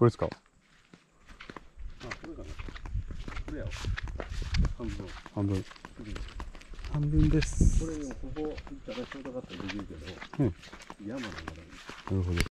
これですか。あ、これかな。これやわ。半分。半分です。これもここ行ったらちょうどかったらできるけど、うん、山だから。なるほど。